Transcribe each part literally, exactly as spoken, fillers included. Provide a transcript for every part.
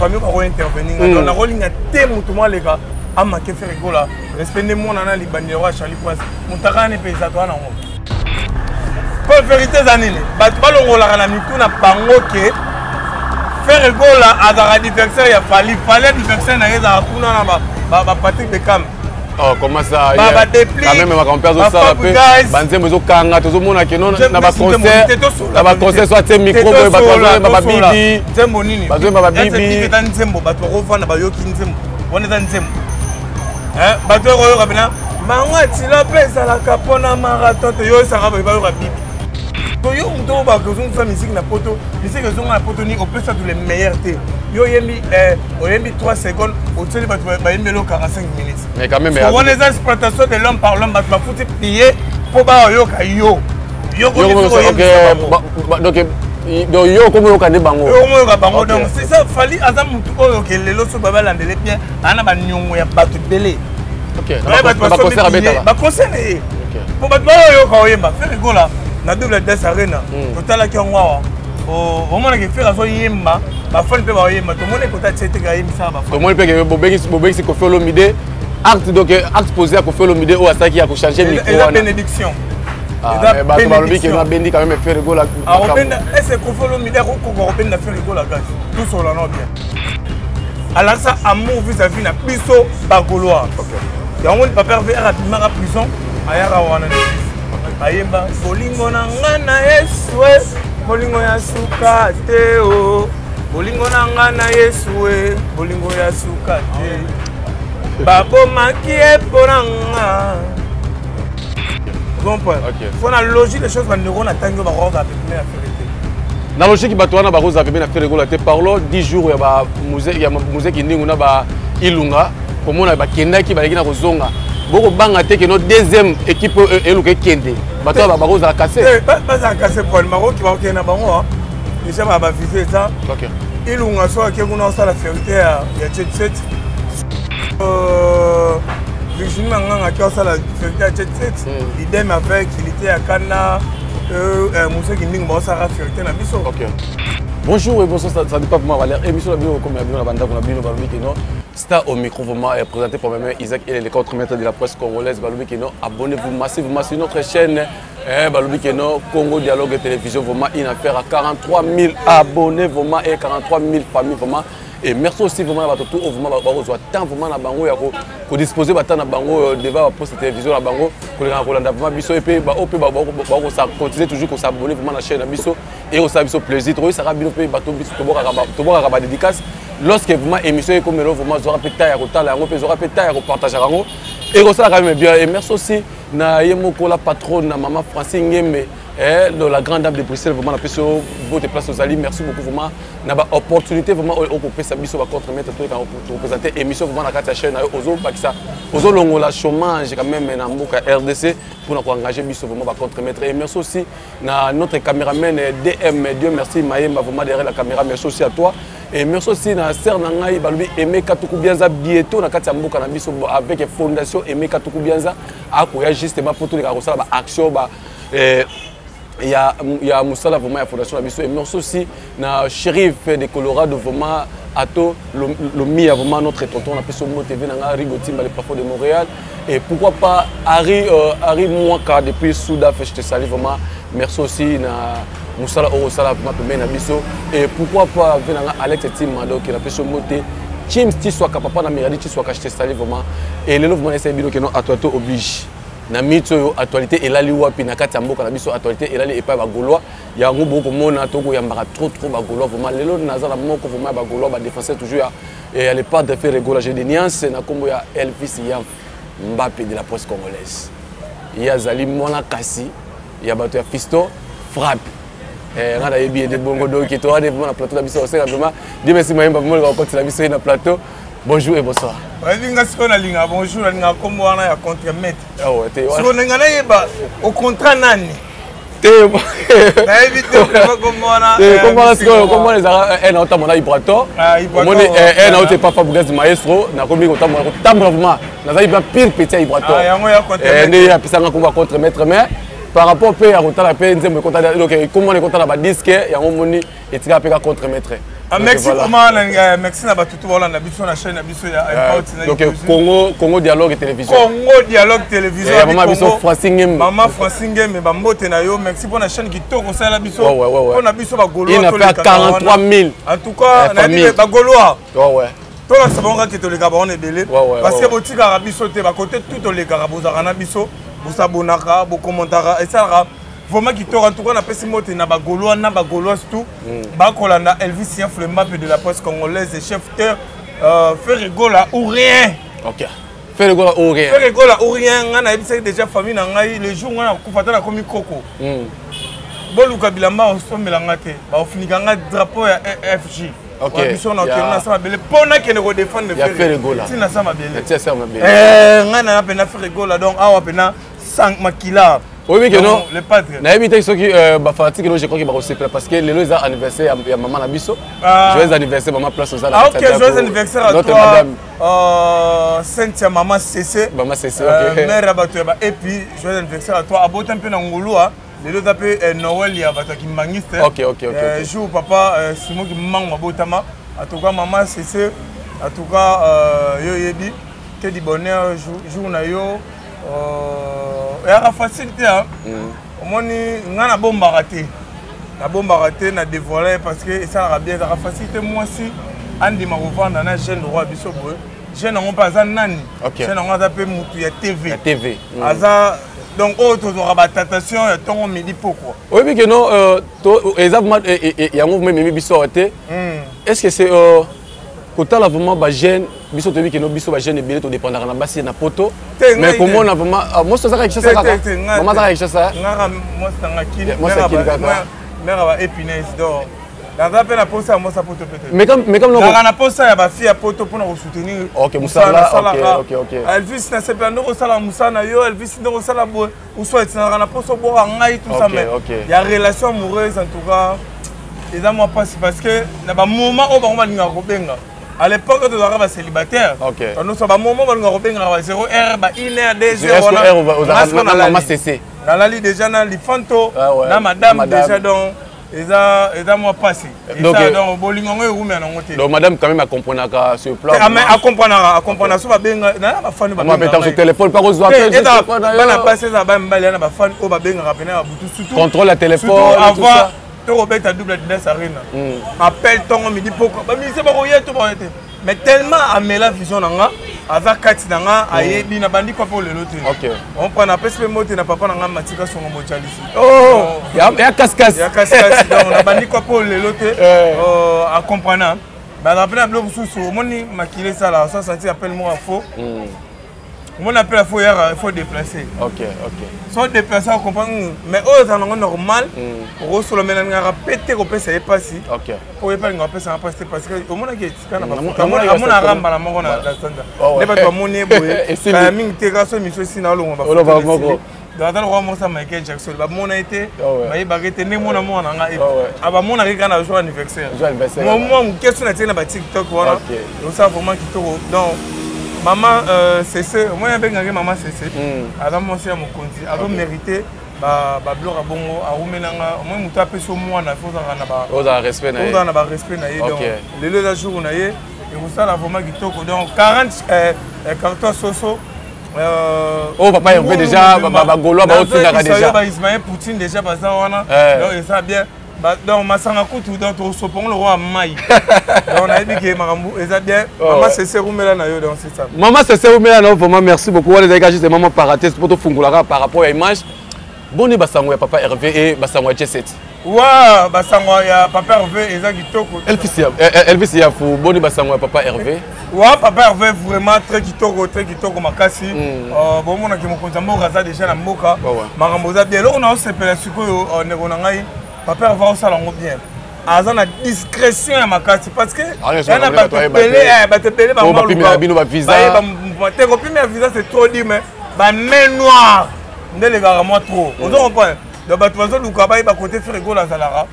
famille va intervenir. Donc la rolling a tellement tout mal les gars. Ah ma qu'est-ce que rigole là? Respectez-moi nana les banderois Charlie Poisse. Mon tarane est paysan toi non. Pour vérité zanine. Bah tu vas le rôle à la mi-coup na bangoké. Faire rigole là à la diversion il a fallu fallu diversion na les a kuna na ba ba ba Patrick Beckham. Oh comment ça? Bah bah déplie. Quand même ma compère au salon. Banzé mais au kanga tout le monde a qui non na ba concert. Na ba concert soit tes micro boy ba ba bibi. Zembo nini? Ba zembo ba bibi. Tes bibi tan zembo ba to revendre ba yoki zembo. On est dans zembo. Hein? Ba to royo ka bina. Manga tila pesa la capona marathon to yo sara ba yo bibi. To yo muto ba ko zon fa musique na poto. Musique zon na poto ni au plus ça tous les meilleurs thé. Yo yemi euh on yemi trois secondes au télé ba ba yemi lo quarante-cinq minutes. Mais quand même on les exploitation de l'homme par l'homme ba ba fouti plier pour ba yo ka yo. Yo ko OK. Donc yo comme yo ka de bango. Yo comme yo ka bango donc c'est ça fallait azam tout ko ke lelo so baba landele bien ana ba nyongo ya ba tubele. OK. Ba concert abeta. Ba concert eh. OK. Bon ba yo ka oyemba faire rigolo là. Na double dance arena. Totala ki ngwa. Oh, on m'a dit que faire ça yemba, ba fan pe ba yemba. Tout le monde est contact cette gaim ça ba. Tout le monde peut que bobeki bobeki ko faire l'omide. Acte donc acte posé ko faire l'omide ou asaki ko changer micro. Et la bénédiction. Ah, mais bah, bénédiction. Bah, béni quand même faire rigolo la. Ah, on ben est-ce qu'on fait le midère ou qu'on reprend la faire rigolo la gaz. Tout sur la note bien. Alors ça amour vis-à-vis na biso bagoloa. OK. Ya on papa vers rapidement à prison, ayara wana ni. Ayemba bolingo na ngana Yesu we, bolingo ya suka te o. Bolingo na ngana Yesu we, bolingo ya suka te. Babo makie poranga. Bon point. Okay. Faut la logique des choses va neurones atteindre ba roza pepé na ferité. Na logique ba toana ba roza pepé na ferego la te parlo dix jours ya ba musée ya musée ki ndingu na ba ilunga ko mona ba kendaki ba lekina ko zonga. Boko banga te ke no deuxième équipe eluke kende. Ba toa ba roza cassé. Eh pas pas cassé pour le Maroc ki ba ok na bango. Et ça ba viser ça. OK. Ilunga so ke kuna so la ferité ya sept sept. Euh Virginie Manganga qui a ça la ferité à sept sept. L'idée avec il était à Kana euh Moussa Kinding bon ça la ferité na biso. OK. Bonjour et bonsoir ça dit pas pour moi Valère émission la bio comme la bio la banda la bio Balobi Kino star au micro vraiment est présenté par même Isaac et les contre-maîtres de la presse congolaise Balobi Kino. Abonnez-vous massivement sur notre chaîne eh Balobi Kino Congo Dialogue et télévision vraiment une affaire à quarante-trois mille abonnés vraiment et quarante-trois mille familles vraiment. Et merci aussi vraiment à tout au moment où tant vraiment la bango ya ko disposer ba tant na bango devant la poste télévision la bango ko le Rolanda vraiment biso et puis ba o pe ba ko ça continuer toujours ko s'abonner vraiment la chaîne biso et ko ça biso plaisir trop ça rabino pe ba to biso to boka to boka ba dédicace lorsque vraiment émission et comme vraiment zora pe ta ya ko tala ngo pe zora pe ta ya ko partager ngo et ko ça quand même bien et merci aussi na yemoko la patronne na maman Francine Ngeme et la grande dame de Bruxelles vraiment la pression votre place aux alliés merci beaucoup vraiment na ba opportunité vraiment au couper sa biso ba contre mettre tout pour présenter émission vraiment na carte chaîne na ozo bakisa ozo longola chômage quand même na mboka R D C pour na engager biso vraiment ba contre mettre et merci aussi na notre caméraman D M Dieu merci Mayemba vraiment derrière la caméra merci aussi à toi et merci aussi na ser na ngai balobi Aimé Katuku Bianza bientôt na carte mboka na biso avec fondation Aimé Katuku Bianza akoya justement pour tous les carrossala ba action ba il y a il y a Moussa la vraiment la fondation la biso et merci aussi na shérif de Colorado vraiment ato le mi vraiment notre tonton na biso Mo T V na Rigotimba les plafonds de Montréal et pourquoi pas Harry Harry Mwaka depuis Souda je te salue vraiment merci aussi na Moussa la Orosala vraiment pemé na biso et pourquoi pas venanga Alex Timma donc la biso Mo T James Tiswaka papa na Miradi Tiswaka je te salue vraiment et le mouvement c'est bilo que non à toi to oblige na mito actualité elali wapi na kati ya mboka na biso actualité elali epa ba golois ya ngobo ko mona to ko yamba trop trop ba golois vraiment lelo na za la moko vraiment ba golois ba défenseur toujours et elle est pas de faire rigolo j'ai des nuances na kombo ya Elvis Yam Mbappé de la presse congolaise ya zali mona kasi ya bato ya Fiston frappe eh ngada yebi de bongo do ki to ade na plateau na biso c'est vraiment Dieu merci Mayemba vraiment ko kotila biso na plateau. Bonjour et bonsoir. Bonjour, comment on a contre-maître. Si on a au contrat, nani. Par rapport à la paix, on est content de la disque et on est content de la contre-maître. Mexique, donc Congo, Congo Dialogue et Télévision. Congo Dialogue Télévision. Maman Francingem, mais Bambo Tenayo, merci pour la chaîne qui tourne au sein de la biso. On a biso Bagolo. Il a fait quarante-trois mille. En tout cas, on a dit Bagolo. Ouais. Tout le monde qui est le Gabon est belé. Parce que vous êtes Carabiso, vous êtes côté tout le Gabon, vous avez un abisso, vous abonnera, vous commentera, et cetera. Vraiment qui tourne en tout cas, on a passé mot et na Bagolo, na Bagolo tout. Bakolanda, Elvis, le map de la presse congolaise, chef terre, Ferregola ou rien. Ok. Ferregola ou rien. Ferregola ou rien. On a déjà famille dans le jour où on a coupé la commune Coco. Bon, le Kabilama, on se met la ngate. On finit un drapeau à F J. Ok. On a a oui, mais non, les pâtes. Je crois qu'il va parce que les anniversaire à maman Abisso. Joyeux anniversaire, maman place aux ah, ok, joyeux anniversaire à toi. Sainte maman C C. Maman C C, ok. Mère et puis, joyeux anniversaire à toi. Abonne un peu dans Ngouloua. Les deux appels Noël, il y a qui m'angiste. Ok, ok, ok. Joue papa, c'est moi qui manque ma botama. En tout cas, maman C C. En tout cas, yo yebi. Que du bonheur, joue na yo. Il y a la facilité. On a bombe ratée. La bombe ratée, on a dévoilé parce que ça a bien la facilité. Moi aussi, Andy m'a revendu un jeune roi Bissot. Jeune n'ont pas un nani. Jeune n'ont pas un T V. T V. Donc, autre rabattation, il y a un midi pourquoi. Oui, mais non, il y a un mouvement de Bissot. Est-ce que c'est. Quand on a vraiment des jeunes, ils sont devenus que nos bisous des jeunes et bien tout dépend de la base et de la poto. Mais comment on a vraiment, moi ça ça existe ça. Comment ça existe ça? Moi ça qui, moi ça qui le gars. Mais on va épiner donc. Dans la peine à poser moi ça poto peut-être. Mais comme mais comme non. Dans la poser à ma fille à poto pour nous soutenir. Ok Moussa là. Ok ok ok. Elvis n'a c'est pas nous au salon Moussa na yo Elvis nous au salon bois. Ou soit c'est dans la pose au bois ngai tout ça mais. Il y a relation amoureuse en tout cas. Et ça moi passe parce que dans le moment où on va nous arrobenga. À l'époque, tu es célibataire. Nous sommes à un moment où nous avons zéro R, une R, deux R. Dans la ligne déjà, dans les fantos, dans madame déjà, donc, et ça m'a passé. Donc, madame, quand même, elle comprendra ce plan. Elle comprendra, elle comprendra. Elle comprendra. Elle comprendra. Téléphone, par contre, elle comprendra. Contrôle le téléphone. Robert a double de Sarina. Appelle ton midi pourquoi. Mais tellement à la vision, à Zakati, à Yébina Bandi, quoi pour le lot. On prend un peu de mot et papa n'a pas matica sur mon mochalis. Oh, il y a cascasse. Il y a cascasse. On a bandi quoi pour le lot. À comprendre. Mais après, on a sous mon maquillé ça là. Ça, ça appelle-moi à faux. Mon appel à faux hier, il faut déplacer. Ok, ok. Sans déplacer, on comprend. Mais aux gens normal, on se le met à répéter, on peut se dépasser. Ok. On ne peut pas se dépasser parce que au moment où il y a des gens, on a des gens à ramener à la maison. On a des gens à monnaie. On a mis des gars sur mes choses sinon on va. On va voir quoi. Dans le roi Moussa Michael Jackson, mon a été, mais il a été né mon amour en Angola. Avant mon arrivée, on a joué anniversaire. Joué anniversaire. Moi, moi, qu'est-ce qu'on a tiré dans TikTok voilà. Donc ça vraiment qui tourne dans. Maman C C, moi j'ai bien maman C C. Adam monsieur mon conti, Adam mérité ba ba blora bongo, a rumenanga, moi muta peso moi na faut na ba. Faut na respect na. Faut na ba respect na donc les deux jours na et ça la vraiment kitoko donc quarante carton soso oh papa il veut déjà ba goloa ba autre na déjà. Ba Ismaël Poutine déjà ba ça wana. Donc et ça bien donc ma sanga kutu dans ton sopon le roi Maï. On a dit que Marambo est bien. Maman c'est Seroumela na yo donc c'est ça. Maman c'est Seroumela na vraiment merci beaucoup les gars juste maman parenthèse pour tout fungulara par rapport à l'image. Bonne basango ya papa Hervé et basango J sept. Wa basango ya papa Hervé et Zakitoko. Elvis Elvis ya fou bonne basango ya papa Hervé. Wa papa Hervé vraiment très kitoko très kitoko makasi. Euh bon mona ki mokonza mokaza déjà na moka. Marambo za bien. On a sepela sikoyo ne bonangai. Papa va au salon bien. Azan a discrétion à ma carte parce que elle n'a pas te pelé, elle va te pelé. On va primer la bino va visa. T'es copié mes visa c'est trop dit mais ma main noire. Ne les gars moi trop. On comprend. Le bateau du Kabay va côté frigo la Zalara.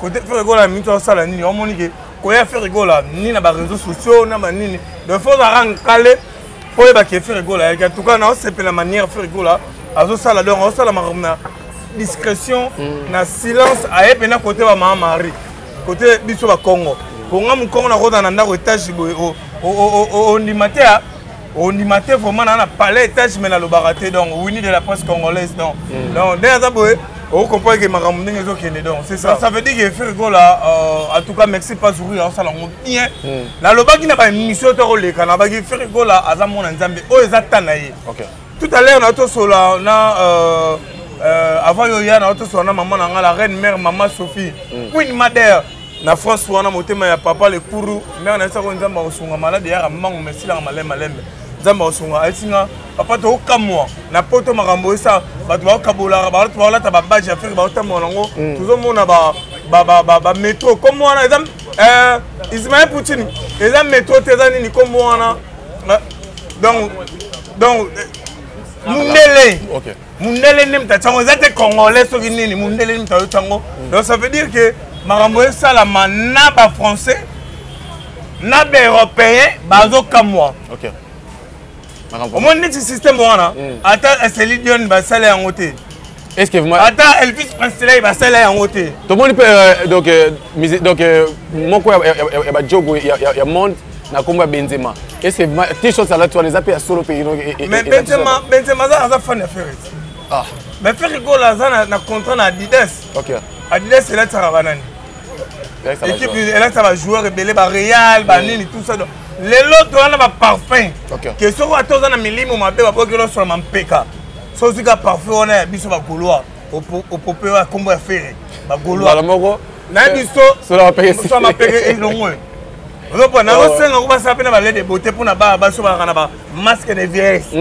Côté frigo la minute au salon ni on monique. Quand il frigo là ni na bas réseaux sociaux na bas ni. De fois ça rend calé. Pour les bas qui frigo là. En tout cas non c'est pas la manière frigo là. Azo salade on salade marumna. Discrétion, na silence, à côté de ma maman Marie, côté de Congo. Congo Congo na na étage o o o nimatea on nimatea vraiment na palais étage mais na le baraté donc Winnie de la presse congolaise donc donc déjà boy on comprend que ma ramone les autres qui ne donc c'est ça ça veut dire que faire quoi là en tout cas merci pas sourire en salon bien na le bagi na ba mission to le kana bagi faire quoi là azamon nzambe o ezatanaye OK tout à l'heure on a tout cela on a Euh, avant il y a maman la reine mère maman Sophie Queen Madère na France on a monté ma papa le couru mère na ça on nzamba osunga malade ya maman merci la malema lembe nzamba osunga atinga papa to kamwa na poto makambo ça ba to kabola ba to la ta ba badge affaire ba to monango tout monde ba ba ba ba métro comme on a euh Ismaël Poutine les métro tezani ni comme on a donc donc Mundele, okay. Mundele n'aime pas. Vous êtes congolais, vous venez. Mundele n'aime pas. Donc ça veut dire que Maramboé Salama n'a pas français, n'a pas européen, baso comme moi. Ok. Au moins notre système voilà. Attends, c'est l'union basale en côté. Est-ce que vous m'avez attends, Elvis Presley basale en côté. Tout le monde peut donc donc mon quoi il y a Diogo, il y a monde. Na komba Benzema et c'est t-shirt ça là tu les appelles à solo pays mais Benzema Benzema ça a fan affaire ah mais faire goal là ça na contrat na Adidas OK Adidas c'est là ça va banane l'équipe là ça va jouer rebelle ba Real ba nini tout ça donc les autres on a ba parfum que ce soit tous na milimo mabe ba pokelo sur mampeka so zika parfum on a biso ba couloir au au popé wa komba affaire ba couloir ba moko na biso so la payer ça ma payer longue donc on a aussi on va s'appeler balai de beauté pour na ba ba so ba kana ba masque de vieillesse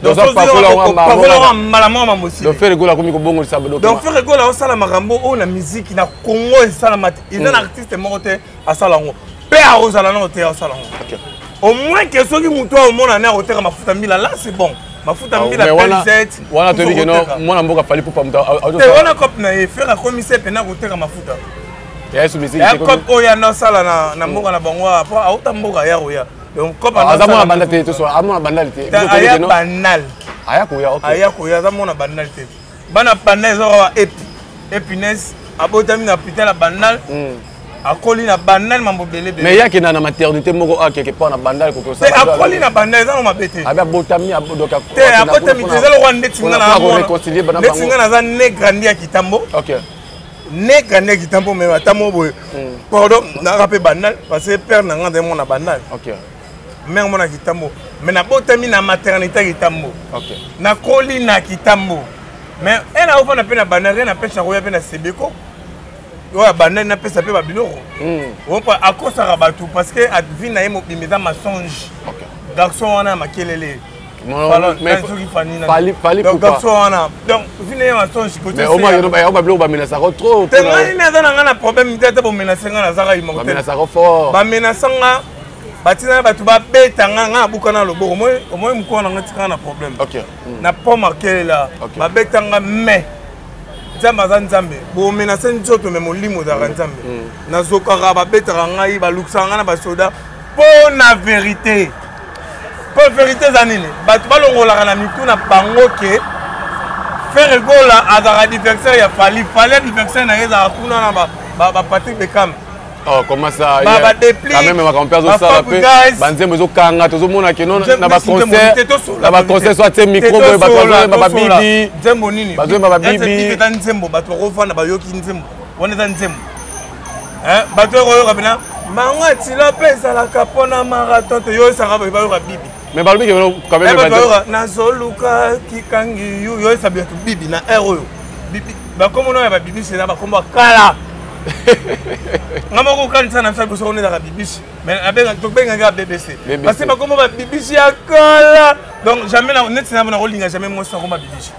donc on va falloir malamama aussi donc faire gola comme ko bongo ça donc faire gola on sala makambo on la musique na Congo et sala mat il un artiste moté à salango père aux sala noté à salango au moins que ceux qui muto au monde na hôtel ma futa mille là c'est bon ma futa mille à sept voilà te dit que non moi na mboka fallait pour pas muto c'est voilà cop na faire comme c'est pena hôtel ma futa il y a musique comme y a na sala na na mboka na bango après a autant mboka ya ya donc comme na za mona banalité tout ça amona banalité aya banal aya ko ya OK aya ko ya za mona banalité bana banal zo wa ép épinesse abotami na putain la banal a koli na banal mambo bele bele mais ya ke na na maternité moko a quelque part na banal ko ko ça a koli na banal za ma bete a botami a donc a te a botami za lo rwande tinga na amona ne tinga na za ne grandi ya kitambo OK nega nega tambo mais atamo boy pardon na rapé banal parce que père nanga de mon banal OK mère mon kitambo mais na botami na maternité kitambo OK na koli na kitambo mais elle a ouvert na pena banal na pesa ko ya pena sebeko wa banal na pesa pe ba biloko on pas à cause ça rabatou parce que advin na emo bimeza masonge OK garçon on a makelele mais fallait fallait donc garçon on a donc venez ma son je côté mais on va on va bloquer ba menacer trop tu imagines ça n'a pas de problème peut-être ba menacer nga nazaka immortel ba menacer fort ba menacer nga batina ba tu ba beta nga nga bukana loboko moi moi mko na nga tika na problème OK na pas marquer là ba beta nga mais nzamba za nzambe bo menacer nzoto mais molimo za nzambe na zokara ba beta nga yi ba luxa nga na ba soda pour la vérité. Pour vérité, Zanine, faire goal à la diversion, il fallait fallait diversion à Patrick Beckham. Oh, comment ça? Quand même, ma compère, ça va faire. Banzé, mais au Kanga, tout le monde a qui non n'a pas concert. N'a pas concert, soit c'est micro, mais pas concert, ma baby. Zembonini, ma baby. Zembo, bateau, refan, bayoki, zembo. On est en zembo. Hein? Bateau, revenant. Maman, tu l'as payé à la capona marathon, tu as eu ça, tu as eu Bibi. Mais quand même, quand même, Bibi, na Bibi, comme on a Bibi, c'est là, comme on a Kala. Maman, quand ça n'a pas besoin de Bibi, mais avec un topé, un gars B B C. Parce que comme on a Bibi, c'est à Kala. Donc, jamais, on est en rolling, on jamais moins sans Bibi.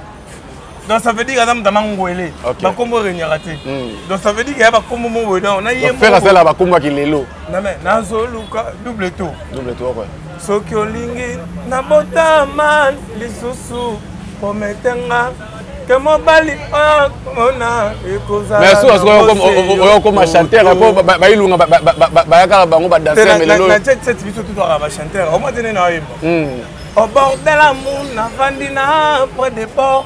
Donc ça veut dire Adam Damangouele. Bah comment raté. Donc ça veut dire qu'il y a pas comment mon on a hier faire ça là bah comment qu'il est l'eau. Non mais Nazoluka double tour. Double tour ouais. Sokiolingi na botaman lisusu prometenga que mon bali on a ekoza. Mais sous on comme chanteur bah bah ilunga bah bah bah ka bango ba danser mais l'eau. La tête cette biso tout à ba chanteur. On m'a donné na yimbo. Au bord de la moune, avandina près des ports.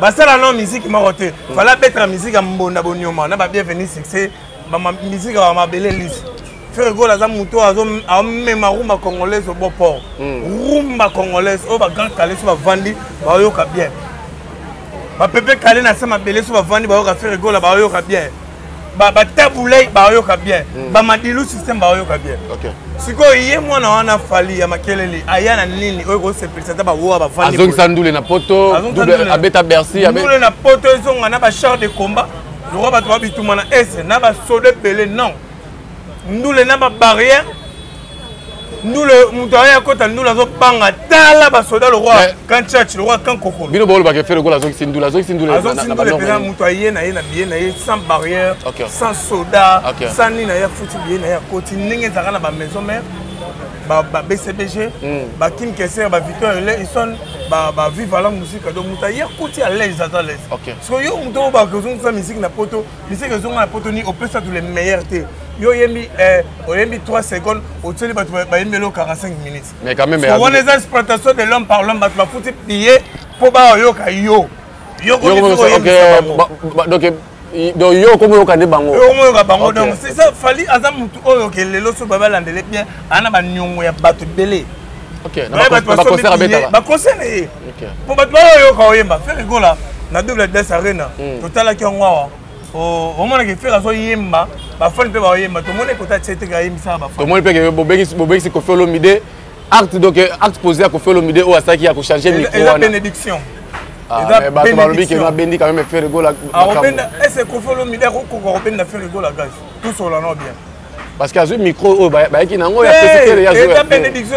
Ba ça la non musique ma roté. Fallait mettre musique à mbonda bonyoma. Na ba bienvenue succès. Ba musique à ma belle liste. Frère Gol a muto a même rumba congolaise au beau port. Rumba congolaise au grand calé sur Vandi, ba yo ka bien. Ba pépé calé na sama belé sur Vandi ba yo ka frère Gol ba yo ka bien. Ba ba taboulay ba yo ka bien. Ba madilu système ba yo ka bien. OK. Siko yé mwana wana fali ya makelele aya na nini oyo ko se présenter ba wo ba Vandi. Azong sandule na poto, abeta Bercy, abeta. Sandule na poto zonga na ba char de combat. Le roi ba to bitu mwana S na ba sodé belé non. Nous les n'avons pas barrière. Nous le moutaria côté nous la zone banga tala basoda le roi quand church le roi quand coco. Bino bolo ba ke faire le roi la zone sindou la zone sindou la zone sindou le président moutaria na na bien na sans barrière sans soda sans ni na ya foutu bien na ya côté ninge zaka na ba maison mère ba ba B C B G ba Kim Kesser ba Victor ils sont ba ba vive la musique donc moutaria côté à l'aise à l'aise. Parce que yo moutou ba que zone sa musique na poto musique zone na poto ni au peut ça tous les meilleurs thé. Yo yemi eh oyemi trois secondes au télé ba yemelo quarante-cinq minutes mais quand même on les exploitations de l'homme par l'homme ba ba fouti plier pour ba yo ka yo yo ko donc donc yo comme yo ka de bango yo comme yo ka bango donc c'est ça fali azam mutu oyo ke lelo so ba landele bien ana ba nyongo ya bato belé OK ba concert abeta ba concert né pour ba yo ka oyemba faire gola na double dance arena total ki ngwa au moment que faire aso yemba ba fan pe ba yemba to mona ko ta tete ga yemisa ba fan to mona pe ke bo bengis bo bengis ko felo mide acte donc acte posé ko felo mide o asaki ya ko changer micro wana bénédiction et ba ba lobi ke ma bendi quand même faire gola a robenda est-ce ko felo mide ko ko robenda faire gola gaz tout cela non bien parce que azu micro o ba ki nango ya tete ya zo et bénédiction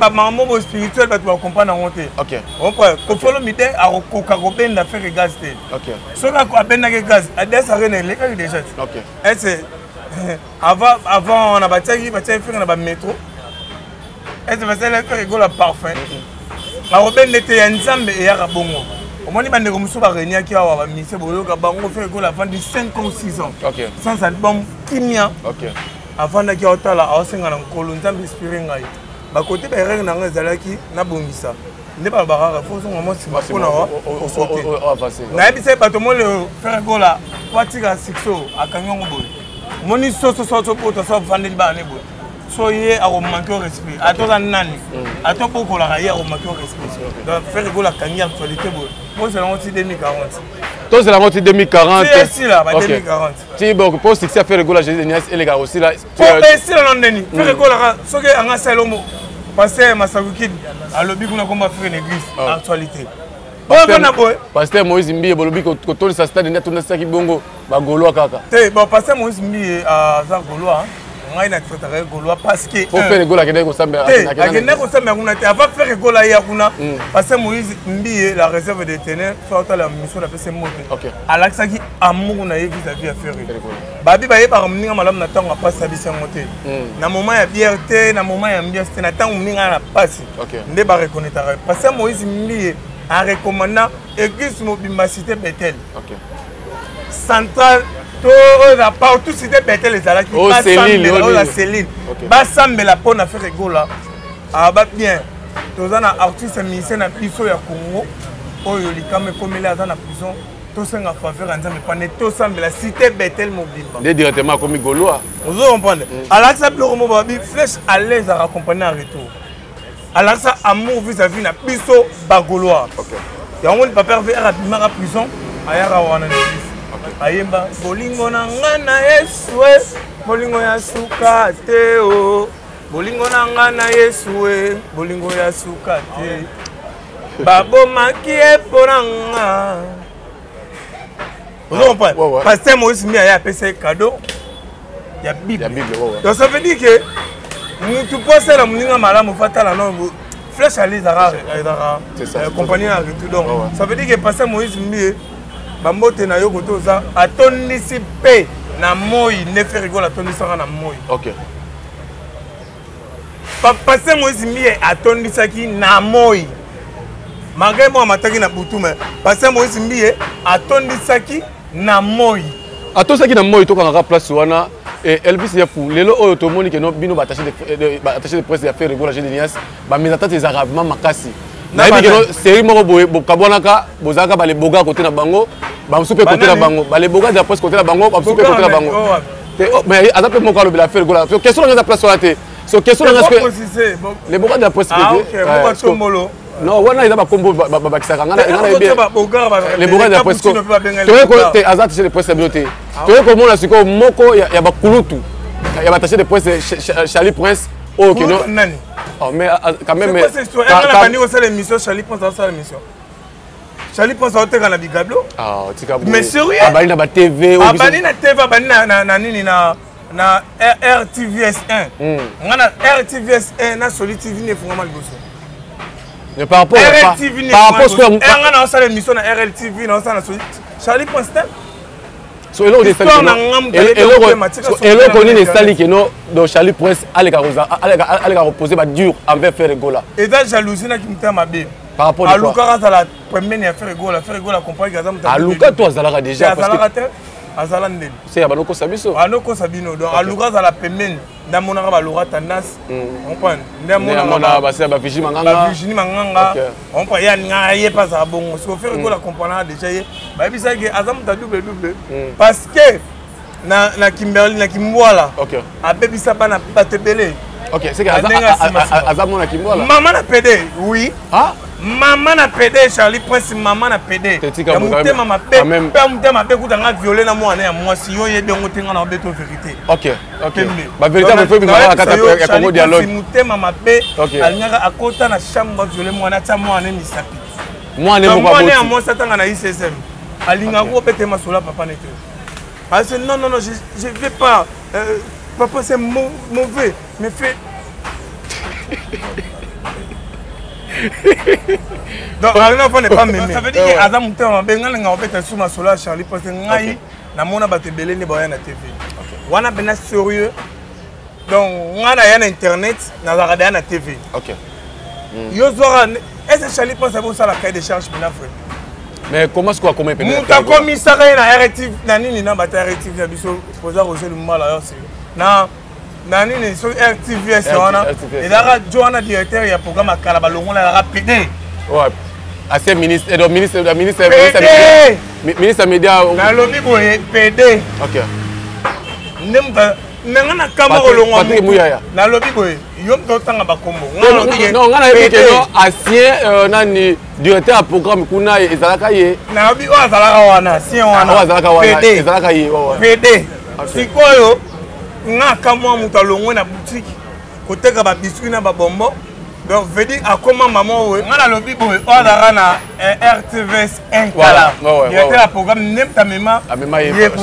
ba maman mo spirituel ba to comprendre nango te OK on peut ko felo mide a ko ka robenda faire gaz te OK so na ko abenda ke gaz adresse arena le ka déjà OK est-ce avant avant on a bâti bâti faire na ba métro est-ce que c'est le rigolo parfait la robenda était ya nzambe et ya rabongo omoni bande ko musuba renia ki awa ba ministre boloka bango faire gola avant du cinq ou six ans OK sans album kimia OK avant de faire ça, je suis inspiré. Je suis côté de la reine, je suis inspiré. Je suis inspiré par la force. Je suis inspiré par la force. Je suis inspiré par la force. Je suis inspiré par la force. Je suis inspiré par la force. Je suis inspiré par la force. Je suis inspiré par Toi c'est la moitié deux mille quarante. C'est ici là, deux mille quarante. Si bon pour succès faire gola j'ai des et les gars aussi là. Pour ici là non Denis. Faire gola ce que en Salomo passer Masaguki à lobby qu'on a combat faire l'église actualité. Pasteur Moïse Mbi bolobi ko toli sa stade na tona sa ki bongo ba goloa kaka. Té bon pasteur Moïse Mbi à za goloa on a une traité goloa parce que pour faire gola kende ko samba na kende. Té kende ko samba kuna té avant faire gola ya kuna pasteur Moïse Mbi la réserve des ténèbres soit la mission la pèse mot. OK. Alaxa qui amour na ye vis-à-vis à faire. Babi ba ye par mninga malam na tanga passe sa bisan moté. Na moment ya bierté na moment ya mbieste na tanga mninga na passe. OK. Ndé ba reconnaître pasteur Moïse Mbi en recommandant l'église Mobimba cité Bethel. OK. Central, tout cité Bethel, les Alaki. Oh, Céline, oh, la Céline. Bassam, mais la peau n'a fait rigolo là. Ah, bah bien. Tous les artistes et ministères dans prison au Congo. Oh, il y a comme il est dans la prison. Tous en faveur ensemble, mais pas net. Tous ensemble, la cité Bethel Mobimba. Les directement comme Goloa. Vous comprenez? Alors ça, le roman Babi flèche à l'aise à accompagner en retour. Alors ça, amour vis-à-vis na piso bagoloa. OK. Et on va faire rapidement à prison à Yarawana l'église. Ayemba bolingo na ngana Yesuwe bolingo ya suka te o bolingo na ngana Yesuwe bolingo ya suka te babo makie poranga. Vous comprenez? Pasteur Moïse Mia ya pese cadeau. Ya Bible. Ya Bible. Donc ça veut dire que tu penses à la mouninga malam, fatala non, flèche à l'Izara, compagnie à tout. Ça veut dire que passer Moïse Mbi, Bambote na yo koto za, atondisipe, na moi neuf rigo la tondi sanga na moi. OK. Papa c'est moi zimi a tondi saki na moi. Malgré moi mataki na butu mais papa moi zimi a tondi saki na moi. A tondi saki na moi to kana place wana et Elvis il y a fou lelo oyo to moni ke no bino bataché de bataché de presse ya faire rigo la jeune nias ba mes attentes arabement makasi. C'est une série Kabonaka, Bozaka, Baliboga côté de Bango, Bamsoupe côté de Bango, Baliboga de la presse côté de Bango, Bamsoupe côté de Bango. Mais à la place, on a fait la question de la place. C'est une question de la place. Les Boga de la presse. Ah, ok, Boga Chomolo. Non, on a eu un combo. Les Boga de la presse. Tu vois que tu es à l'attaché de presse à beauté. Tu vois comment on a su que Moko, il y a Bakulutu. Il y a l'attaché de presse Charlie Prince. Ok, non. Oh, mais quand même. C'est quoi cette histoire? Elle a gagné aussi l'émission, Charlie pense à ça l'émission. Charlie pense à ça dans la Bigablo. Ah, tu capes. Mais sérieux? Ah, bah, il y a la T V. Ah, bah, il y a la T V, bah, il y a la Nini, na R T V S un. On a R T V S un, na Soli T V, il faut vraiment le bosser. Mais par rapport à R L T V, par rapport à ce qu'on a en salle d'émission, na R L T V, na salle Soli. Charlie pense à ça. Et l'autre est Charlie Prince a reposé dur envers Ferregola. Et la jalousie qui me tient ma bébé. Par rapport à Lucas, la première Ferregola, Ferregola comprend que à Lucas, toi, Zalara déjà. À Zalandel. C'est à Baloko Sabino. À Baloko Sabino. Donc à Lucas, à la Pemène, dans mon arabe, à Laura Tanas, on prend. Dans mon arabe, à la Vigie Manganga. On prend. Il n'y a pas à bon. Si vous Ferregola comprend déjà, parce que na Kimberly na Kimwala a baby saba na patebele. OK, c'est que Azam na Kimwala maman na pédé. Oui, ah maman na pédé. Charlie Prince maman na pédé. Ya muté mama pé pé muté mama pé kutanga violer na mwana ya mwasi yo ye dongo tenga na obeto vérité. OK, OK, ba vérité ba feu binga na kata ya Congo Dialogue. Muté mama pé alnyaka akota na chambre violer mwana ta mwana ni sapi mwana mo ba mwana mo satanga na I C S M. Alingaro pète ma sola papa n'était. Ah c'est non non non je je vais pas euh, papa c'est mauvais mais fait. Donc Ragnar n'est pas mémé. Ça veut dire que Adam Mutema bengalenga en fait sous ma sola Charlie parce que ngai na mona ba tebele ni ba ya na T V. Wana bena sérieux. Donc ngana ya na internet na ragada na T V. OK. Yo zora est-ce Charlie pense que ça la cahier de charge bena frère. Mais comment est-ce qu'on a commis pénal? Nous avons commis ça dans R T V. Nanini n'a pas été R T V. Nous avons posé Roger le mal à l'heure. Nanini sur R T V. Et là, Johanna, directeur, il y a un programme à Calabalo. On l'a pédé. Ouais. Assez ministre. Et donc, ministre de la ministre. Pédé. Ministre média. Dans le lobby, vous êtes pédé. OK. N'engana kamoro longo Patrick Muyaya na lobby boy yom totanga ba kombo non ngana yebike no asien nani directeur a programme kuna ezalaka ye na lobby o azalaka wana asien wana o azalaka wana ezalaka ye P D sikoyo ngaka mwa muta longwe na boutique koteka ba biscuit na ba bonbon donc veut dire à comment maman we ngana lobby boy o azalaka na R T V S un voilà directeur a programme nem ta mema mema ye OK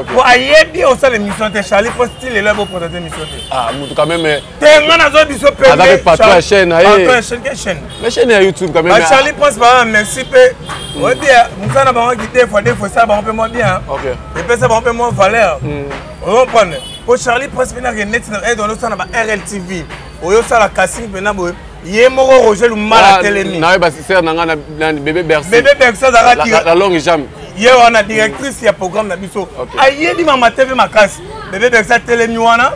OK ko ayebi o sale mission te Charlie postil le labo pour ta mission te ah mutu quand même te ngana zo biso pe avec patron chaîne aye patron chaîne mais chaîne ya YouTube quand même ah Charlie pense pas merci pe on dit musana ba ngi deux fois deux fois ça ba on peut moins bien OK et pe ça ba on peut moins valeur on comprend ko Charlie pense na net na dans le sana ba R L T V oyo sala casting pe na boy Yemoro Roger le mal à Télémi. Non, parce que c'est un bébé berceau. Bébé berceau, la longue jambe. Hier, on a directrice, il y a programme d'Abisso. Aïe, dit maman, T V ma casse. Bébé berceau, Télémi, Wana.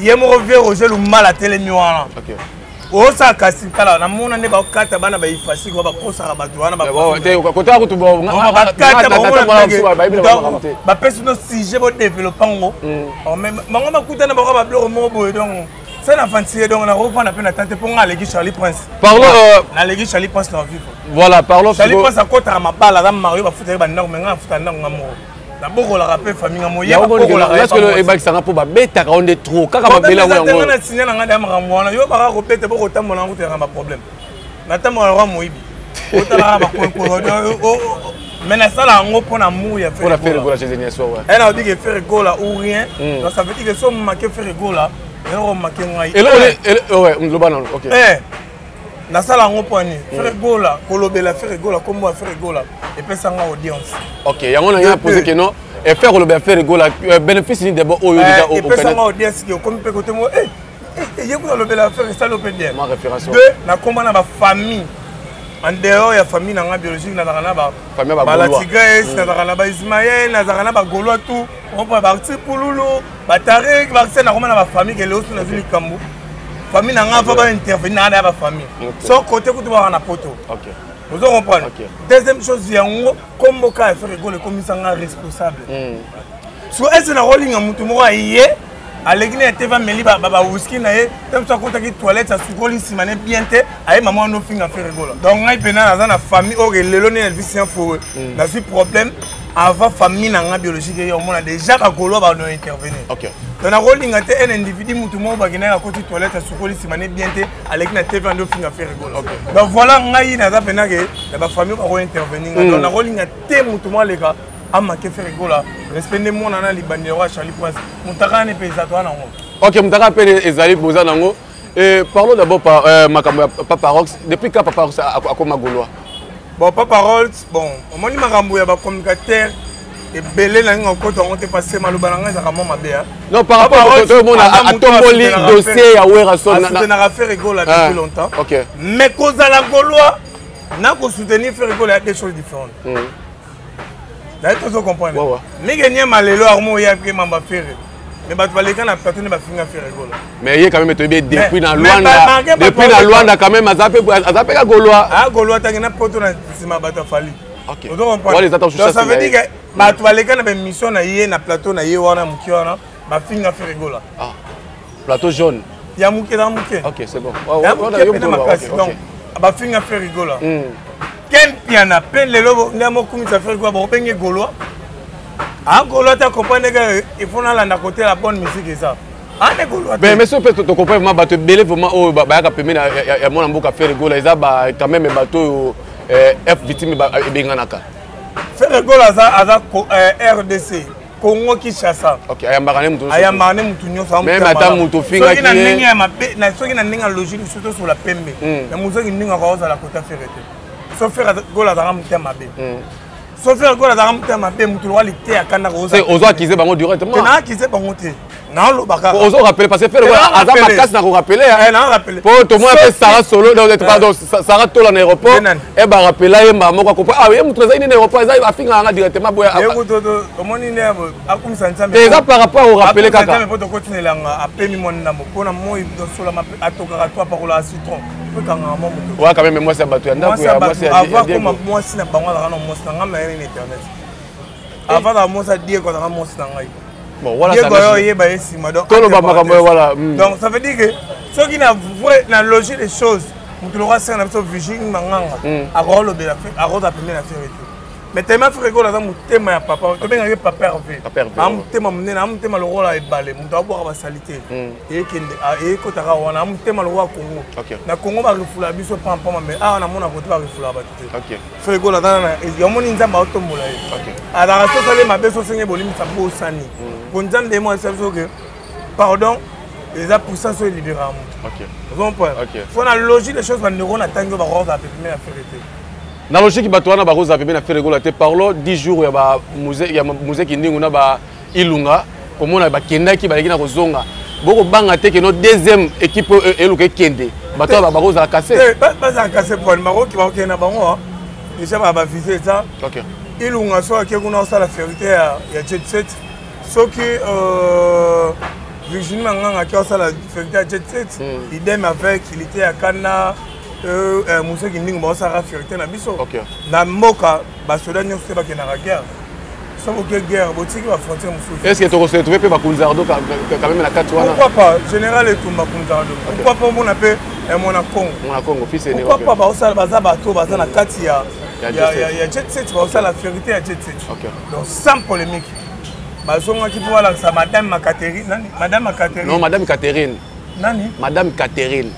Yemoro vieux Roger le mal à Télémi, Wana. Oh, ça casse. Là, la monde n'est pas quatre bana, bah il facile, on va pas ça rabatouana. Côté à côté, on va quatre bana, on va développer. Bah personne si j'ai votre développement. Même, maman m'a coûté un bon rabat bleu au mot donc. C'est un fantastique, donc on a reprendre la tante pour alléguer Charlie Prince. Parlons. Alléguer Charlie Prince dans la vie. Voilà, parlons. Charlie Prince à côté à ma balle, à Mario, va foutre les normes, à foutre les normes, à Mauro. D'abord, on la rappelle, famille à Moya. Est-ce que le Ebac s'en a pour bête à rendre trop? Quand on a signé à la dame Ramouana, il y a un repète pour autant mon route et un problème. Nathan Moura Moïbi. Mais ça, on a pour la mouille. On a fait le goal à Jésus. Elle a dit que faire le goal ou rien. Donc ça veut dire que si on marquait faire le goal là. Et là, on est. OK. Eh, la salle en point. Ferregola, Colobela, Ferregola, Combo, Ferregola, et puis ça en audience. OK, il y a un posé que non. et faire le bénéfice de bon au et puis ça m'a dit comme peut côté moi et j'ai voulu le faire ça le pédier ma référence de la comment ma famille en dehors il y a famille dans la biologie dans la ba famille ba la tigresse dans la ba Ismaël dans ba Goloa tout on peut partir pour Loulou ba Tarek ba c'est la comment ma famille et l'autre dans une Kambo famille n'a pas intervenir dans la famille sans côté que tu vas en poto. OK. Vous comprenez. Okay. Deuxième chose, il y a un commissaire responsable. Si vous avez un rolling en moutoumora, à l'église, vous avez un baba whisky, vous avez un toilette, vous avez un bien, vous avez maman un film à faire. Donc, vous avez une famille, vous avez un problème avant la famille biologique, vous avez déjà un intervenir. Donc, un rolling un individu, vous avez un toilette, vous avez un bien, à l'église, vous avez un film à faire. Donc, voilà, vous avez une famille qui va intervenir. Donc, un rolling un les gars. Ok, euh, parlons d'abord par euh, Papa Rox. Depuis quand Papa Rox a Gaulois? Bon, Papa Rox, bon, moi je suis un communicateur et belé là encore on te passé mal au balanga ça comment ma béa. Non par rapport à tout le monde a tombé dossier à Werason on a fait rigolo depuis longtemps. OK. Mais cause à la Gaulois, n'a qu'au soutenir faire rigolo à des choses différentes. Vous comprenez? Mais il y a des gens qui ont fait des choses. Mais il y a des gens qui ont fait des choses. Mais il y a quand même des gens depuis dans Luanda. Depuis dans Luanda, quand même, ils ont Gaulois. Ah, Gaulois, ils ont fait des choses. Ok. Vous comprenez? Donc ça veut dire que les gens qui ont fait des missions, ils ont plateau, ils ont fait des choses. Ah, plateau jaune. Il y a des gens qui ont fait des choses. Ok, c'est bon. Donc, ils ont fait des choses. Il y a un peu de l'eau, il y a un peu de l'eau. Il faut que la bonne musique. Mais monsieur, tu comprends, tu es belle, vraiment, quand même, faire R D C. Congo qui chasse. Ok, il y a un barème tout. Il y a un barème tout. Mais madame Moutofinga qui est. Ceux qui n'ont logique, surtout sur la P M B. Mais monsieur, il n'y a pas de la côte à faire. Sauf faire Gola Daram Tamabe. Sauf faire Gola Daram Tamabe, Moutoualité à Canarosa. C'est aux gens qui se battent directement. C'est là qui se battent. Non, le bac. Aux gens rappellent, parce que faire Adam Makas n'a pas rappelé. Pour tout le monde, Sarah Solo, pardon, Sarah Tol en aéroport. Eh bien, rappelez-la, il m'a compris. Ah oui, Moutouza, il n'est pas à finir directement. Déjà par rapport au rappelé, quand même, pour continuer à payer mon amour, pour un mot, il doit sur la map à Togaratoire par la citron. Ouais, quand même, moi c'est battu. Moi c'est battu. Avant que moi c'est pas moi, la ramon, c'est un maire internet. Avant la moi, ça dit qu'on a ramon, c'est un maire. Bon, voilà. Donc ça veut dire que ceux qui n'ont logé les choses, nous aurons un absent vigile, à rôle de la fête, à rôle d'appeler la fête. Mais tellement frigo, là, mon thème à papa, tu bien arrivé papa Hervé. Mon thème à mener, mon thème à le rôle à ébaler, mon d'abord à la salité. Et quand tu as un thème à le rôle à Congo. Na Congo va refouler, bien sûr, pas un pomme, mais ah, on a mon avoué, tu vas refouler à battre. Frigo, là, il y a mon inza ma auto moulay. À la raison, ça allait ma belle société, bolim, ça beau sani. Bon, j'en demande, c'est que, pardon, les appuissants sont libérables. Ok. Vous comprenez? Ok. Faut la logique des choses, on aura atteint le rôle à la félicité. La logique qui batoana baroza avait bien à faire régulater par l'eau dix jours il y a musée il y a musée qui n'est pas ba ilunga comme on a ba kenda qui va aller dans kozonga beaucoup bangaté que notre deuxième équipe est le kende batoana baroza a cassé pas pas a cassé pour le Maroc qui va au Kenya bango déjà va viser ça ok ilunga soit qui on a ça la fierté à il y a jet sept soit que Virginie Manganga qui a ça la fierté à jet sept idem avec il était à Kana Euh, euh, Moussa qui n'a pas sa fierté na biso. OK. Na moka basoda nyo se ba ke na guerre. Sans aucune guerre, boti qui va frontière Moussa. Est-ce que tu as trouvé pe ba Kunzardo quand même na Katwana? Pourquoi pas général et tout ma Kunzardo. Pourquoi pas mon appel et mon Congo. Mon Congo fils né. Pourquoi pas ba osala baza bato baza na Katia. Il y a il y a jet sept ba osala fierté à jet sept. OK. Donc sans polémique. Bazonga qui pour la sa madame Catherine, madame Catherine. Non, madame Catherine. Nani? Madame Catherine.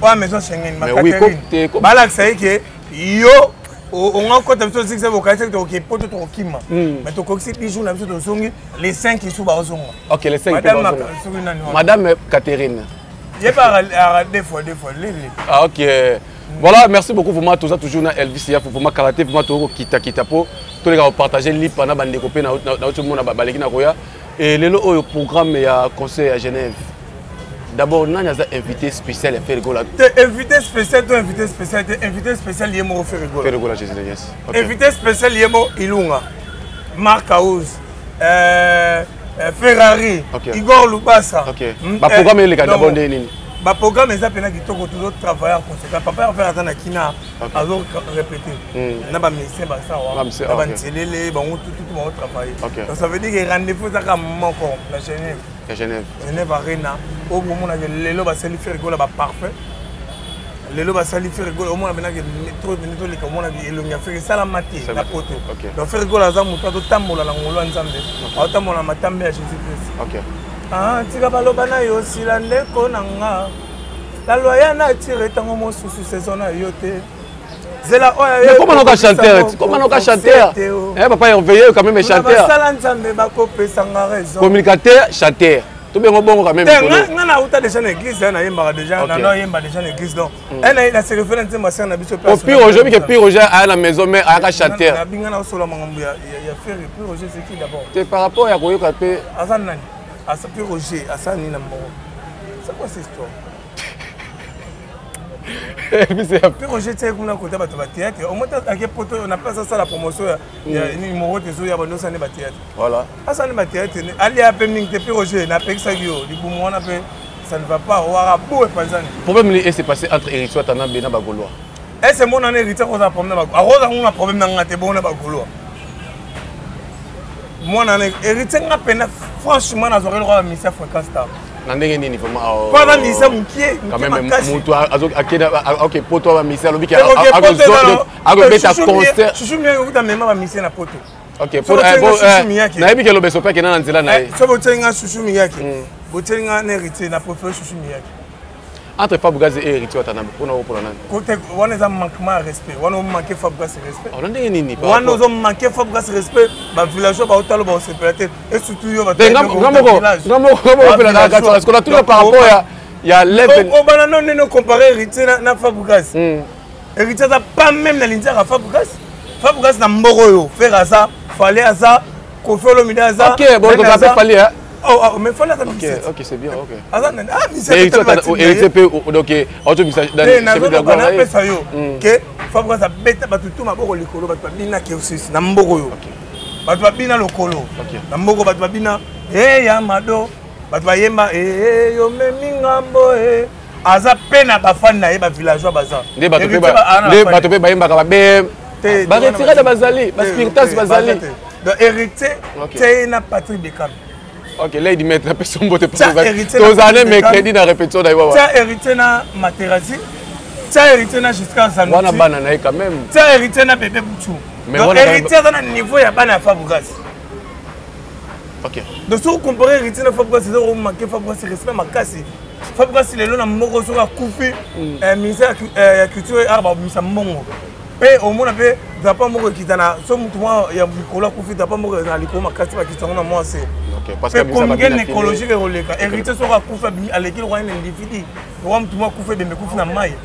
Pas maison Schengen, ma Catherine. Balak ça y que yo, on a quoi t'as besoin de six avocats, t'as ok pour tout okima. Mais ton coxy dix jours, t'as besoin de songe les cinq qui sont basons. Ok les cinq. Madame Catherine. Il n'y a pas à deux fois, deux fois. Ah, ok. Voilà, merci beaucoup pour moi. Tout ça, toujours na Elvis, il y a pour moi karaté, pour moi tout kita kita po. Tous les gars partager les pendant bande copé na na tout le monde na baliki na koya. Et le au programme ya conseil à Genève. D'abord, on a un invité spécial à faire rigoler. Invité spécial, toi invité spécial, invité spécial, il est mort faire rigoler. Faire rigoler, je sais yes. Invité spécial, il est mort Ilunga, Marc Aouz, Ferrari, Igor Lubasa. Ok. Ma programme est le cas d'abord des lignes. Le programme est là pour que tout le monde travaille en conséquence. Papa va faire un akina, alors répéter. On a un médecin, on a un médecin, on a un télé, on a tout travaillé. Donc ça veut dire que rendez-vous à un moment encore, la Genève. La Genève. Genève Arena. Au moment où les gens vont se faire rigoler, parfait. Les gens vont se faire rigoler, au moment où les gens vont se faire ça la matinée, la pote. Donc faire rigoler, ils vont se faire rigoler, ils vont se faire rigoler, ils vont se faire rigoler à Jésus-Christ. Ah, tu vas pas yo si la neko nanga. La loya na tiré tango mo sous saison na yoté. Zela oya. Comment on va chanter? Comment on va chanter? Eh papa, on veille quand même les chanteurs. Sala nzambe ba kopesa nga raison. Communicateur, chanteur. Tout bien bon quand même. Na na outa déjà na église, na yemba déjà, na na yemba déjà na église donc. Elle a la séréférence ma sœur na biso place. Au pire aujourd'hui que pire aujourd'hui à la maison mais à la chanteur. Na binga na solo mangambu ya ya faire pire aujourd'hui c'est qui d'abord? C'est par rapport à koyo ka pe azan nani. À ça peut Roger, à ça Nina Moro. C'est quoi cette histoire? Puis Roger, tu sais qu'on a côté de la théâtre. Au moins, à quel point on a pas ça la promotion. Il y a une numéro de Zoya Bando, ça n'est pas théâtre. Voilà. À ça n'est pas théâtre. Allez, à Peming, tu peux Roger, n'a pas que ça. Du coup, on a fait ça ne va pas. On a beau et pas ça. Le problème, c'est passé entre Eric Soatana et Bena Bagoloa. Et c'est mon année, Rita, on a un problème. On a un problème dans la tête, on a Bagoloa. Moi, héritier n'a pas franchement à Zorel Roi Missa Fréquence Star. Pas dans Missa Moukier. Quand même, Moutoua, ok, Poto va Missa, le Mika, avec ta concert. Je suis bien au bout d'un moment à Missa la Poto. Ok, pour un bon. Naïbi qui a l'obéso pas qui n'a pas de la. Ça vous tient à Souchoumiaki. Vous tient à un héritier, n'a pas fait Souchoumiaki. Entre Fabgas et Héritier, tu as un peu de problème. On a un manquement de respect. On a manqué Fabgas et respect. On a manqué Fabgas et respect. Les villageois vont se péter. Et surtout, ils vont se péter. Parce qu'on a toujours par rapport à. Il y a l'élève. On va comparer Héritier à Fabgas. Héritier n'a pas même la ligne à Fabgas. Fabgas n'a pas moro. Faire ça, fallait ça, coffre le midi à ça. Ok, bon, donc après, fallait. Oh, oh, mais il faut la okay, ok, c'est bien, ok. Ah, non, ah, mais c'est bien. Et il peut, ok, autre message. Il y a un peu de temps. Il faut que Fabra ça bête, parce que tout ma bourre le colo, parce que Bina qui est aussi, Nambogo. Parce que Bina le colo. Nambogo, parce que Bina, eh, Yamado, parce que Yema, eh, yo, même Nambo, eh. Aza peine à ta fan, n'a pas villageois, baza. Les bateaux, les bateaux, les bateaux, les bateaux, les bateaux, les bateaux, les bateaux, les bateaux, les bateaux, les bateaux, les bateaux, les ok, là il dit mettre la personne pour te parler. Tous années mes crédits dans répétition d'ailleurs. Tu as hérité na Materazzi, tu as hérité na jusqu'à Zanuti. Wana banana quand même. Tu as hérité na bébé Bouchou. Mais on a hérité dans le niveau y a pas na Fabregas. Ok. Donc si vous comparez hérité na Fabregas, c'est au manque Fabregas respect ma casse. Fabregas il est là na moko sur a couper un ministère ya culture et arbre misa mongo. Pe au moins pe da pas moko qui tana so mutu moi ya Nicolas couper da pas moko na liko ma casse ba qui tana moi c'est. Parce que comme gain écologique et héritier sera coupé à l'équipe royale individu. Roi tout moi coupé de me couvre na maille.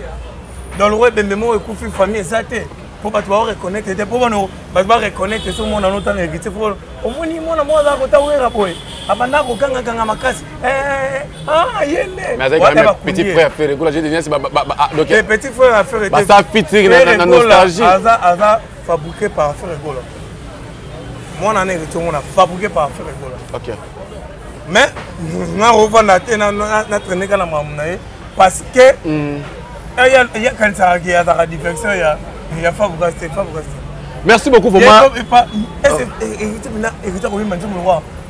Dans le roi de me moi couvre famille exacte. Pour pas toi reconnaître et pour nous pas reconnaître ce monde en autant héritier pour au moins moi moi là côté ouais rapport. Abanda ko kanga kanga makasi. Eh ah yene. Mais avec petit frère faire rigoler j'ai devenu donc petit frère à faire rigoler. Ça fatigue na nostalgie. Aza aza fabriqué par faire rigoler. Moi, on a fabriqué par faire rigoler. Ok. Mais, on a revendu à la maman. Parce que, il y a quelqu'un qui a la diversion, il y a fabriqué. Merci beaucoup pour moi.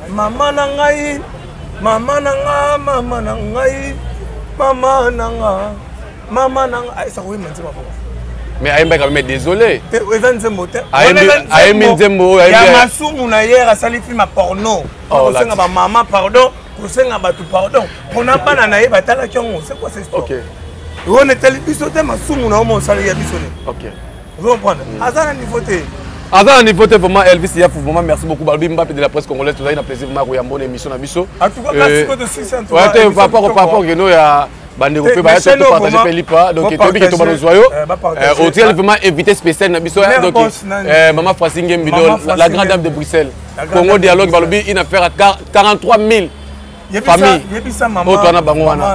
Maman nangai, maman nangai, maman nangai, maman nangai, maman nangai. Mais Aïmba quand même désolé. Aïmba Zembo, Aïmba hier à sali film à porno. On sait que maman pardon, on sait que pardon. On n'a pas la naïve à tala kiongo. C'est quoi cette histoire? Ok. On est allé bisoter ma soum na homo sali ya bisoté. Ok. Vous comprenez? Azan a nivoté. Azan a nivoté pour moi Elvis Yafou pour moi merci beaucoup Balbi Mbappé de la presse congolaise. Tout ça il a plaisir pour moi Royambo émission na biso. En tout cas, quand tu comptes sur ça. Ouais, par rapport par rapport que nous il y a Bandeko pe ba surtout partager Pelipa donc et tobi to banozoyo au tiers vraiment invité spécial na biso donc euh maman Francine Guembidol la grande dame de Bruxelles Congo Dialogue balobi une affaire à quarante-trois mille famille yebisa maman auto na bango wana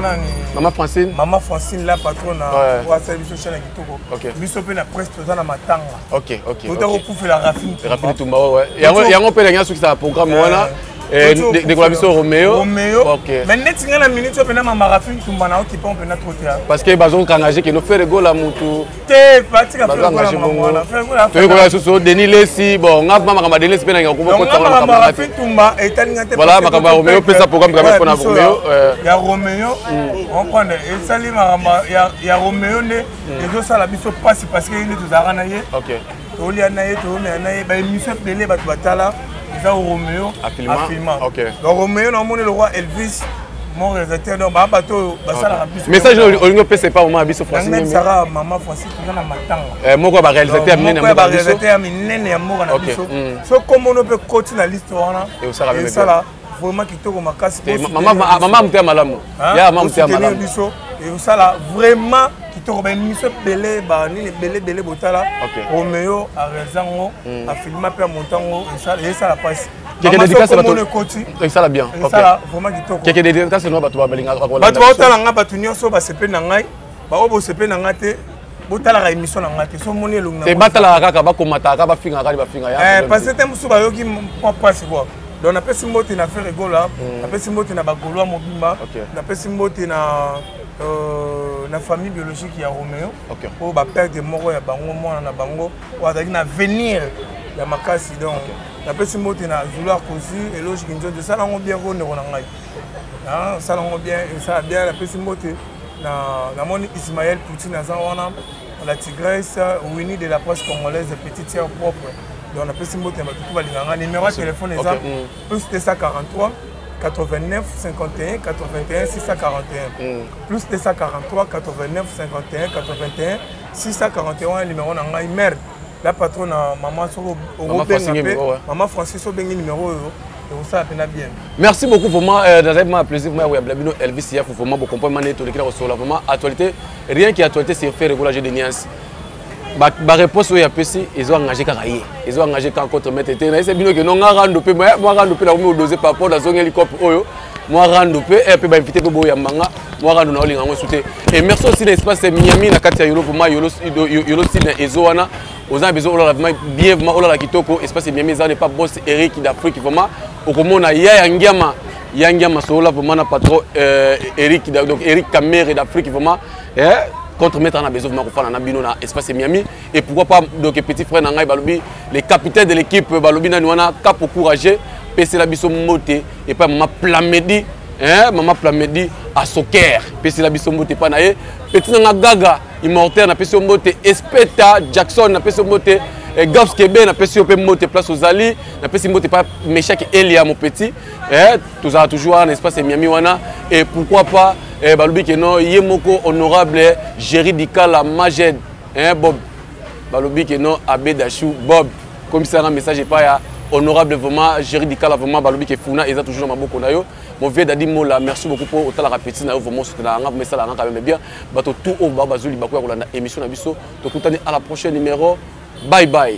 maman Francine maman Francine la patronne pour service chaîne kitoko biso pe na presse toza na matanga OK OK auto ko poufer la rafine rafine tumba ouais yango yango pe langa sukisa programme wana et de quoi biso Roméo Roméo OK mais net ngana minute pe na mama rafine tumba na okipa on pe na trotea parce que bazon kangager que no faire goal la mutu te pratique après goal la mama faire goal tu goal soso Denis Lessi bon ngap mama kama Denis Lessi pe na ngako ko tanga mama rafine tumba et talinga te voilà mama kama Roméo pe ça programme quand même pour na Roméo ya Roméo on prend et sali mama ya ya Roméo ne et zo sala biso passe parce que il nous arana ye OK to li anaye to me anaye ba mission pelé ba batala ça Roméo à filmant. OK. Donc Roméo non mon le roi Elvis mon réalisateur donc ba bateau ba ça la plus. Message olingo pèse pas maman Abiso Francine. Même Sarah maman Francine on a matanga. Euh mon quoi ba réalisateur amine na ba réalisateur amine na mon na Abiso. So comme on peut continuer la liste là. Et ça la ça là vraiment qui toko makasi. Maman maman mte malamu. Ya maman mte malamu. Et ça là vraiment toko ba mission belé ba ni belé belé botala Roméo a raison a filmé père montango et ça et ça la passe quelques dédicaces là tout ça là bien OK ça vraiment kitoko quelques dédicaces no ba to ba belinga ba to botala nga ba tunyo so ba sepe na ngai ba obo sepe na ngate botala ra émission na ngate so moni elong na te batala kaka ba komata ka ba finga ka ba finga ya eh parce que temu so ba yoki pas passe quoi donc na pesi mbote na faire goal là na pesi mbote na ba goloa mobimba na pesi mbote na Euh, la famille biologique y a Roméo. OK. Pour ba père de Moro ya bango mwana na bango, wa dali na venir ya makasi donc. La personne mote na vouloir causer et logique nzo de ça lango bien ko ne kona ngai. Ah, ça lango bien et ça bien la personne mote na na moni Ismaël Poutine azan wana la tigresse Winnie de la presse congolaise petite tiers propre. Donc la personne mote ba tout ba linganga numéro de téléphone eza plus deux cent quarante-trois quatre-vingt-neuf cinquante et un quatre-vingt-et-un six cent quarante et un mm. plus deux cent quarante-trois quatre-vingt-neuf cinquante et un quatre-vingt-et-un six cent quarante et un numéro na ngai merde la patronne maman soko maman Francine maman Francine so bengi numéro et ça appena bien merci beaucoup vraiment vraiment plaisir moi ouais blabino Elvis hier vraiment pour comprendre net le clair sur la vraiment actualité rien qui actualité c'est faire régulager de niance ba ba réponse oya pesi ils ont engagé karaye ils ont engagé quand contre maître été na c'est bino que non nga rando pe moi rando pe la ko doser par rapport na zonge likop oyo moi rando pe et pe ba invité pe boya manga moi rando na olinga ngo souté et merci aussi l'espace Miami na katia yolo pour moi yolo yolo sina ezoana aux a besoin ola vraiment bien vraiment ola la kitoko espace Miami ça n'est pas boss Eric d'Afrique vraiment okomona ya ya ngiama ya ngiama so ola vraiment na patron Eric donc Eric Kamere d'Afrique vraiment hein contre maître en abezo ma ko fana na bino na espace Miami et pourquoi pas donc petit frère na ngai balobi les capitaines de l'équipe balobi na wana cap courageux pc la biso moté et pas maman Plamedi hein maman Plamedi à soccer pc la biso moté pa na ye petit na gaga immortel na pc moté Espeta Jackson na pc moté Gaps Kebe na pc pe moté place aux ali na pc moté pas Meshak Elia mon petit hein toujours toujours en espace Miami wana et pourquoi pas eh balobi que non yemoko honorable Jerry Dikala Majed hein Bob balobi que non Abedachou Bob comme ça un message pas ya honorable vraiment Jerry Dikala vraiment balobi que Funa ils ont toujours dans maboko nayo mon vieux dadi mola merci beaucoup pour otala rapetine nayo vraiment soutenir nga mais ça la quand même bien bato tout au baba zuli bako ya kolanda émission na biso to kutani à la prochaine numéro bye bye.